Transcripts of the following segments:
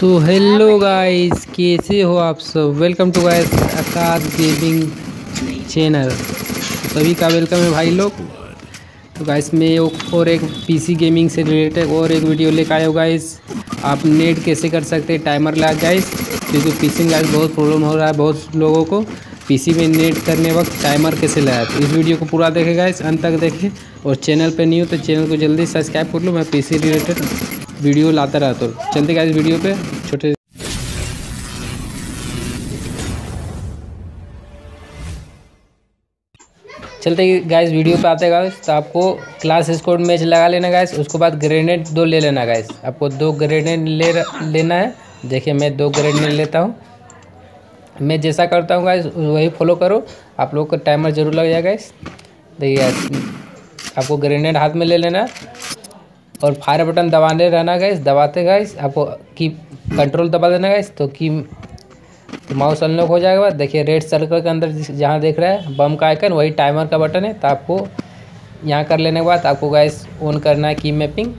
तो hello guys, कैसे हो आप सब। Welcome to guys Akash gaming channel. सभी का वेलकम है भाई लोग। तो गाइस मैं और एक पीसी गेमिंग से रिलेटेड और एक वीडियो लेकर आया हूँ गाइस। आप नेट कैसे कर सकते हैं टाइमर लगा गाइस, क्योंकि पीसी में गाइस बहुत प्रॉब्लम हो रहा है। बहुत लोगों को पीसी में नेट करने वक्त टाइमर कैसे लगाए, तो इस वीडियो को पूरा देखें गाइस, अंत तक देखें। और चैनल पर नहीं हो तो चैनल को जल्दी सब्सक्राइब कर लो, मैं पीसी रिलेटेड वीडियो लाता रहा। तो चलते गाइस वीडियो पे। छोटे चलते गाइस वीडियो पे आते गाइस। तो आपको क्लास स्क्वाड मैच लगा लेना गाइस। उसके बाद ग्रेनेड दो ले लेना गाइस। आपको दो ग्रेनेड लेना है। देखिए मैं दो ग्रेनेड लेता हूँ। मैं जैसा करता हूँ गाइस वही फॉलो करो। आप लोग को टाइमर जरूर लग जाएगा गाइस। देखिए आपको ग्रेनेड हाथ में ले लेना है और फायर बटन दबाने रहना गाइस। दबाते गाइस आपको की कंट्रोल दबा देना गाइस, तो की माउस अनलॉक हो जाएगा। देखिए रेड सर्कल के अंदर जहाँ देख रहा है बम का आइकन, वही टाइमर का बटन है। तो आपको यहाँ कर लेने के बाद आपको गाइस ऑन करना है की मैपिंग।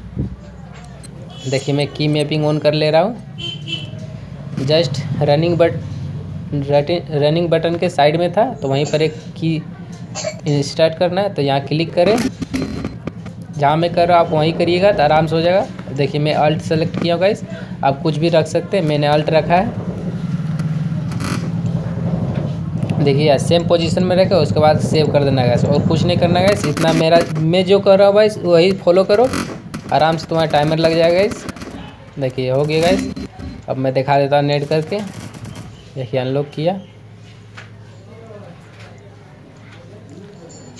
देखिए मैं की मैपिंग ऑन कर ले रहा हूँ। जस्ट रनिंग बटन के साइड में था, तो वहीं पर एक की इंसर्ट करना है। तो यहाँ क्लिक करें, जहाँ मैं कर रहा हूँ आप वहीं करिएगा तो आराम से हो जाएगा। देखिए मैं अल्ट सेलेक्ट किया हूँ गाइस, आप कुछ भी रख सकते हैं। मैंने अल्ट रखा है। देखिए सेम पोजीशन में रखे, उसके बाद सेव कर देना गाइस। और कुछ नहीं करना गाइस। इतना मैं जो कर रहा हूँ गाइस वही फॉलो करो, आराम से तुम्हारा टाइमर लग जाएगा गाइस। देखिए हो गया गाइस। अब मैं दिखा देता हूँ नेट करके। देखिए अनलॉक किया।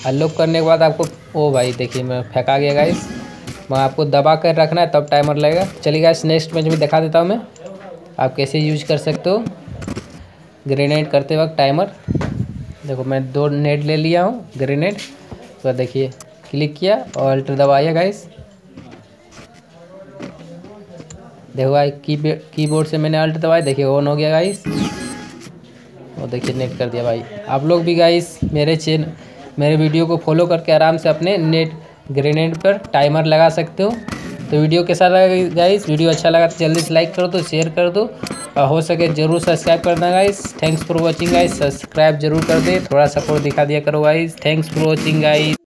अनलॉक करने के बाद आपको ओ भाई देखिए मैं फेंका गया गाइस। वहाँ आपको दबा कर रखना है तब टाइमर लगेगा। चलिए गाइस नेक्स्ट मैच में दिखा देता हूँ मैं आप कैसे यूज कर सकते हो ग्रेनेड करते वक्त टाइमर। देखो मैं दो नेट ले लिया हूँ ग्रेनेड। तो देखिए क्लिक किया और अल्ट दबाया गाइस। देखो भाई कीबोर्ड से मैंने अल्ट दबाया। देखिए ऑन हो गया गाइस। और देखिए नेट कर दिया भाई। आप लोग भी गाइस मेरे वीडियो को फॉलो करके आराम से अपने नेट ग्रेनेड पर टाइमर लगा सकते हो। तो वीडियो कैसा लगा गाइस, वीडियो अच्छा लगा तो जल्दी से लाइक कर दो, शेयर कर दो और हो सके ज़रूर सब्सक्राइब करना guys. Thanks for watching guys. Subscribe जरूर कर दे, थोड़ा सपोर्ट दिखा दिया करो guys. Thanks for watching guys.